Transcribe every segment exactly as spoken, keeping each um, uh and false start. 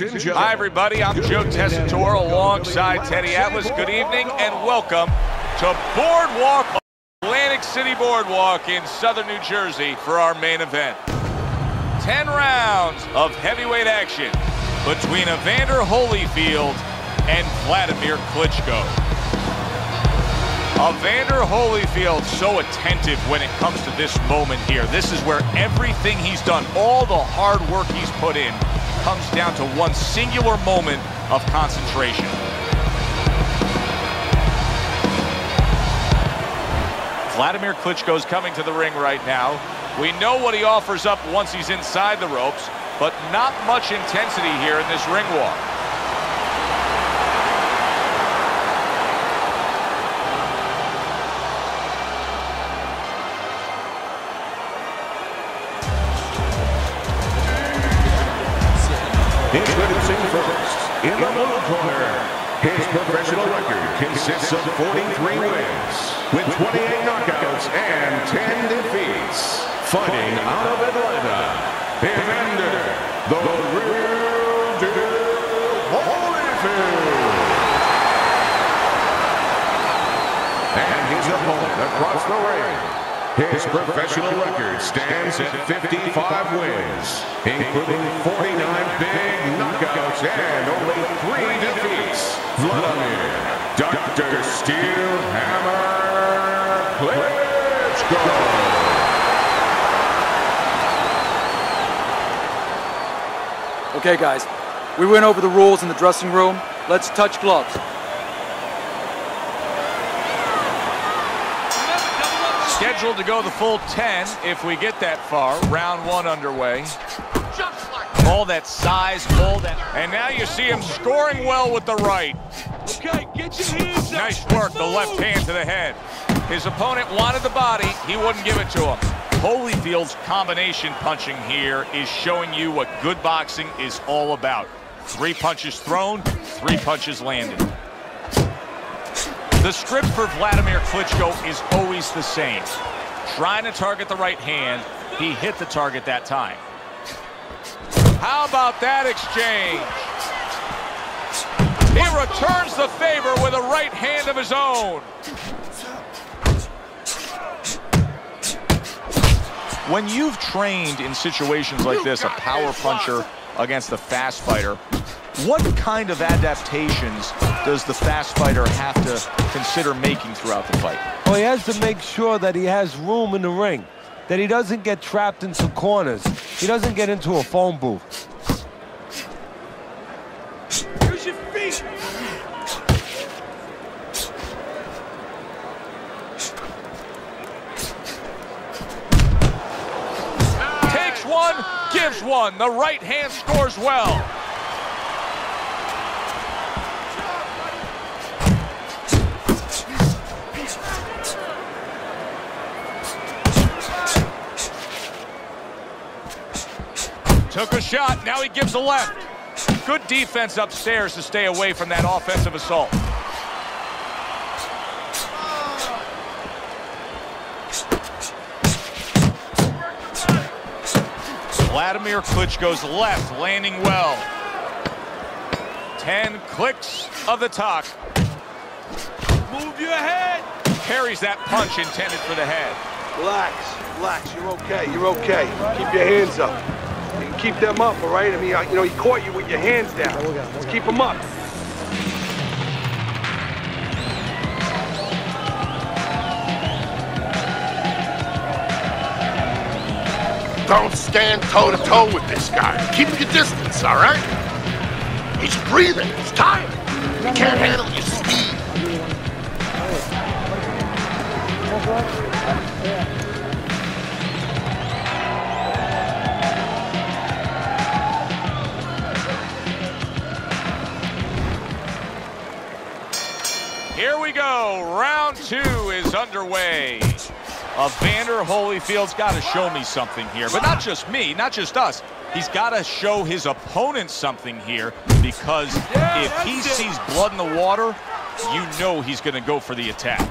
Ladies and gentlemen. Hi, everybody. I'm Joe Tessitore alongside Teddy Atlas. Good evening and welcome to Boardwalk, Atlantic City Boardwalk in Southern New Jersey for our main event. Ten rounds of heavyweight action between Evander Holyfield and Vladimir Klitschko. Evander Holyfield so attentive when it comes to this moment here. This is where everything he's done, all the hard work he's put in, comes down to one singular moment of concentration. Vladimir Klitschko's coming to the ring right now. We know what he offers up once he's inside the ropes, but not much intensity here in this ring walk. Introducing first, in the blue corner, his professional record consists of forty-three wins, with twenty-eight knockouts and ten defeats. Fighting out of Atlanta, Evander the real deal Holyfield. And his opponent across the ring. His professional record stands at fifty-five wins, including forty-nine big knockouts and only three defeats. Vladimir, Doctor Steel Hammer Klitschko. Okay, guys, we went over the rules in the dressing room. Let's touch gloves. Scheduled to go the full ten if we get that far. Round one underway. All that size, all that. And now you see him scoring well with the right. Okay, get your hands up. Nice work, the left hand to the head. His opponent wanted the body, he wouldn't give it to him. Holyfield's combination punching here is showing you what good boxing is all about. Three punches thrown, three punches landed. The script for Vladimir Klitschko is always the same. Trying to target the right hand, he hit the target that time. How about that exchange? He returns the favor with a right hand of his own. When you've trained in situations like this, a power puncher against a fast fighter, what kind of adaptations does the fast fighter have to consider making throughout the fight? Well, he has to make sure that he has room in the ring, that he doesn't get trapped into corners, he doesn't get into a phone booth. Use your feet! Takes one, gives one. The right hand scores well. Took a shot, now he gives a left. Good defense upstairs to stay away from that offensive assault. Vladimir Klitschko's left landing well. Ten clicks of the talk. Move your head. Carries that punch intended for the head. Relax, relax, you're okay, you're okay. Keep your hands up. You can keep them up, all right? I mean, you know, he caught you with your hands down. Let's keep them up. Don't stand toe-to-toe with this guy. Keep your distance, all right? He's breathing. He's tired. He can't handle your speed. Here we go, round two is underway. Evander Holyfield's gotta show me something here, but not just me, not just us. He's gotta show his opponent something here, because yeah, if he it. sees blood in the water, you know he's gonna go for the attack.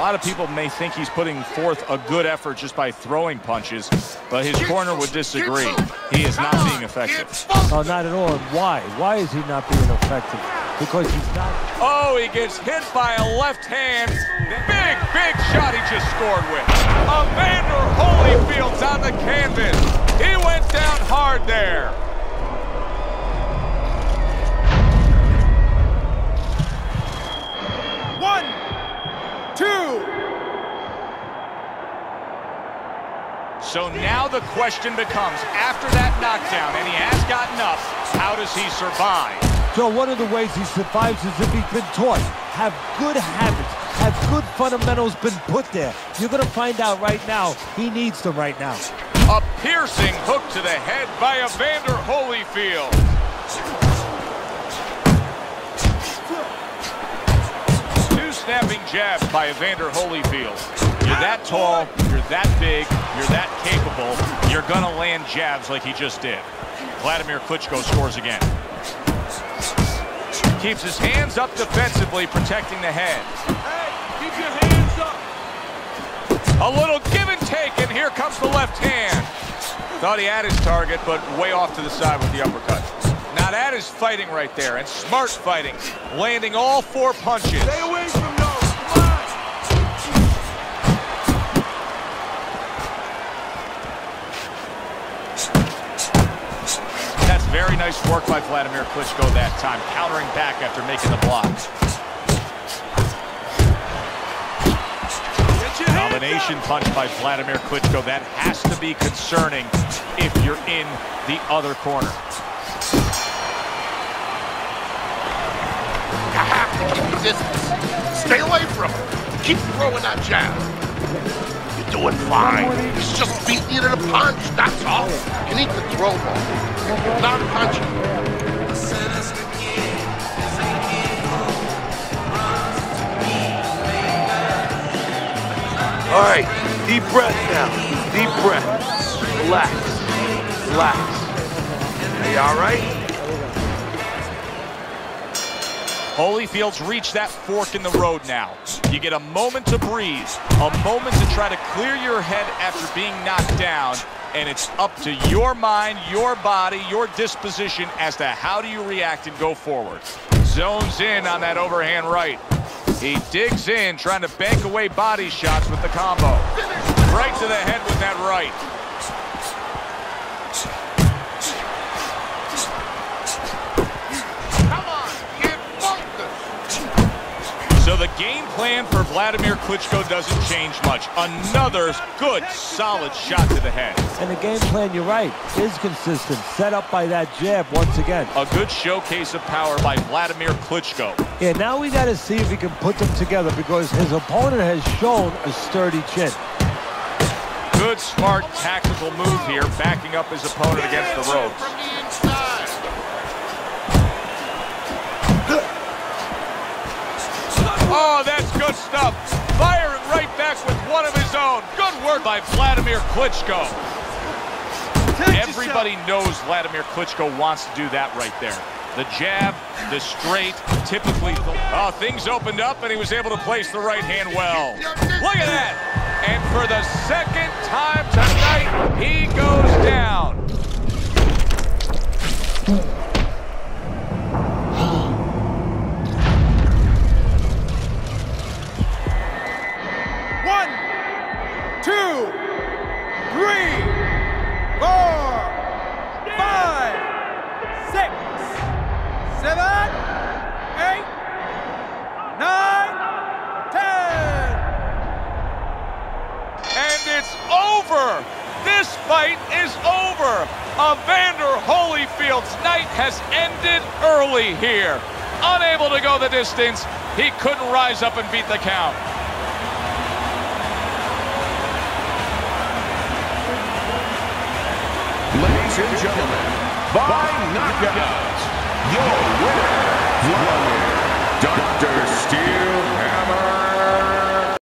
lot of people may think he's putting forth a good effort just by throwing punches, but his corner would disagree. He is not being effective. Oh, not at all. Why? Why is he not being effective? Because he's not. Oh, he gets hit by a left hand. Big, big shot he just scored with. Evander Holyfield's on the canvas. He went down hard there. One, two. So now the question becomes, after that knockdown, and he has gotten up, how does he survive? So one of the ways he survives is if he's been taught. Have good habits, have good fundamentals been put there. You're going to find out right now, he needs them right now. A piercing hook to the head by Evander Holyfield. Snapping jabs by Evander Holyfield. You're that tall, you're that big, you're that capable, you're gonna land jabs like he just did. Vladimir Klitschko scores again. Keeps his hands up defensively, protecting the head. Hey, keep your hands up. A little give and take, and here comes the left hand. Thought he had his target, but way off to the side with the uppercut. Now that is fighting right there, and smart fighting, landing all four punches. Stay away from very nice work by Vladimir Klitschko that time, countering back after making the block. Combination punch by Vladimir Klitschko. That has to be concerning if you're in the other corner. Stay away from him. Keep throwing that jab. You're doing fine. He's just beating you to the punch, that's all. You need to throw more. Not punching. All right, deep breath now. Deep breath. Relax. Relax. Are you all right? Holyfield's reached that fork in the road now. You get a moment to breathe, a moment to try to clear your head after being knocked down. And it's up to your mind, your body, your disposition as to how do you react and go forward. Zones in on that overhand right. He digs in, trying to bank away body shots with the combo. Right to the head with that right. Come on, get focused. So the game plan for Vladimir Klitschko doesn't change much. Another good, solid shot to the head. And the game plan, you're right, is consistent. Set up by that jab once again. A good showcase of power by Vladimir Klitschko. Yeah, now we got to see if he can put them together because his opponent has shown a sturdy chin. Good, smart, tactical move here, backing up his opponent against the ropes. Oh, that's good stuff. Firing right back with one of his own. Good work by Vladimir Klitschko. Everybody knows Vladimir Klitschko wants to do that right there. The jab, the straight, typically... Uh, things opened up, and he was able to place the right hand well. Look at that! And for the second time tonight, he goes down. One, two, three. Four, five, six, seven, eight, nine, ten. And it's over. This fight is over. Evander Holyfield's night has ended early here. Unable to go the distance, he couldn't rise up and beat the count. Ladies and gentlemen, by knockouts, your winner, Doctor Steel.